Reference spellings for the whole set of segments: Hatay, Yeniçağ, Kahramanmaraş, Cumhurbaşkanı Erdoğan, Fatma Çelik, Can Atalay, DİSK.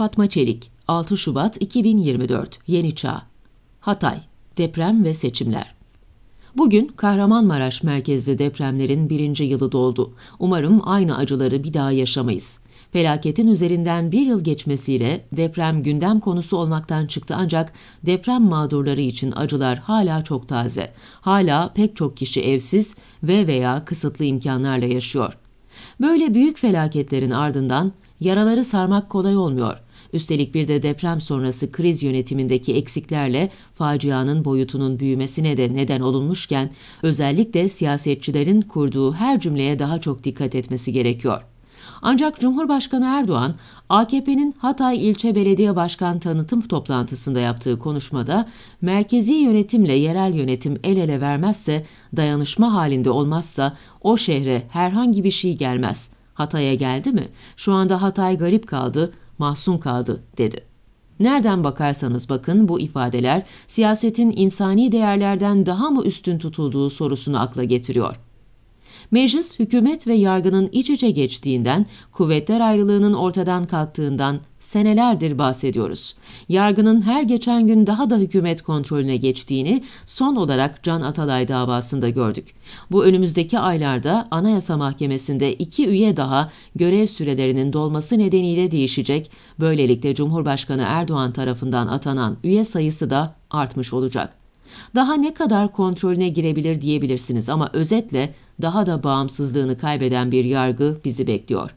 Fatma Çelik, 6 Şubat 2024, Yeniçağ, Hatay, deprem ve seçimler. Bugün Kahramanmaraş merkezli depremlerin 1. yılı doldu. Umarım aynı acıları bir daha yaşamayız. Felaketin üzerinden bir yıl geçmesiyle deprem gündem konusu olmaktan çıktı, ancak deprem mağdurları için acılar hala çok taze. Hala pek çok kişi evsiz veya kısıtlı imkanlarla yaşıyor. Böyle büyük felaketlerin ardından yaraları sarmak kolay olmuyor. Üstelik bir de deprem sonrası kriz yönetimindeki eksiklerle facianın boyutunun büyümesine de neden olunmuşken, özellikle siyasetçilerin kurduğu her cümleye daha çok dikkat etmesi gerekiyor. Ancak Cumhurbaşkanı Erdoğan, AKP'nin Hatay İlçe Belediye Başkan Tanıtım Toplantısında yaptığı konuşmada, merkezi yönetimle yerel yönetim el ele vermezse, dayanışma halinde olmazsa o şehre herhangi bir şey gelmez. Hatay'a geldi mi? Şu anda Hatay garip kaldı, mahzun kaldı, dedi. Nereden bakarsanız bakın bu ifadeler siyasetin insani değerlerden daha mı üstün tutulduğu sorusunu akla getiriyor. Meclis, hükümet ve yargının iç içe geçtiğinden, kuvvetler ayrılığının ortadan kalktığından senelerdir bahsediyoruz. Yargının her geçen gün daha da hükümet kontrolüne geçtiğini son olarak Can Atalay davasında gördük. Bu önümüzdeki aylarda Anayasa Mahkemesi'nde 2 üye daha görev sürelerinin dolması nedeniyle değişecek. Böylelikle Cumhurbaşkanı Erdoğan tarafından atanan üye sayısı da artmış olacak. Daha ne kadar kontrolüne girebilir diyebilirsiniz, ama özetle daha da bağımsızlığını kaybeden bir yargı bizi bekliyor.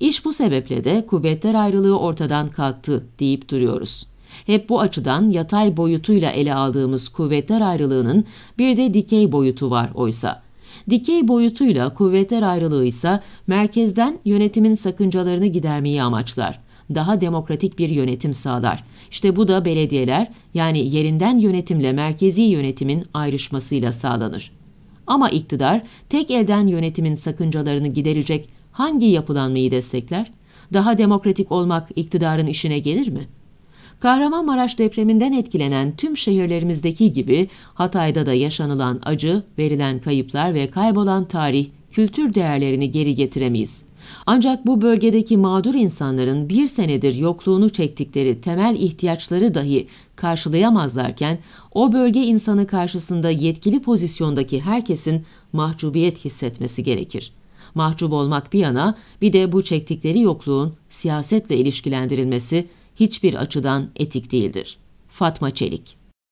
İş bu sebeple de kuvvetler ayrılığı ortadan kalktı deyip duruyoruz. Hep bu açıdan yatay boyutuyla ele aldığımız kuvvetler ayrılığının bir de dikey boyutu var oysa. Dikey boyutuyla kuvvetler ayrılığı ise merkezden yönetimin sakıncalarını gidermeyi amaçlar. Daha demokratik bir yönetim sağlar. İşte bu da belediyeler, yani yerinden yönetimle merkezi yönetimin ayrışmasıyla sağlanır. Ama iktidar tek elden yönetimin sakıncalarını giderecek hangi yapılanmayı destekler? Daha demokratik olmak iktidarın işine gelir mi? Kahramanmaraş depreminden etkilenen tüm şehirlerimizdeki gibi Hatay'da da yaşanılan acı, verilen kayıplar ve kaybolan tarih, kültür değerlerini geri getiremeyiz. Ancak bu bölgedeki mağdur insanların bir senedir yokluğunu çektikleri temel ihtiyaçları dahi karşılayamazlarken, o bölge insanı karşısında yetkili pozisyondaki herkesin mahcubiyet hissetmesi gerekir. Mahcup olmak bir yana, bir de bu çektikleri yokluğun siyasetle ilişkilendirilmesi hiçbir açıdan etik değildir. Fatma Çelik.